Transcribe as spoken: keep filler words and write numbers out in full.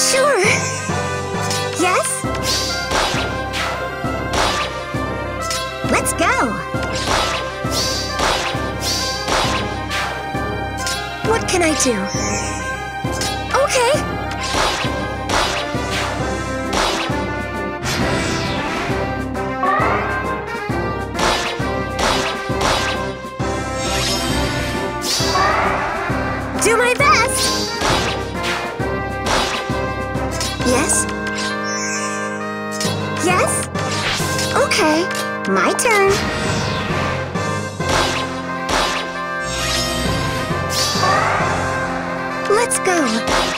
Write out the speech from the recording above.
Sure. Yes? Let's go. What can I do? Okay. Do my best! Yes? Yes? Okay, my turn. Let's go.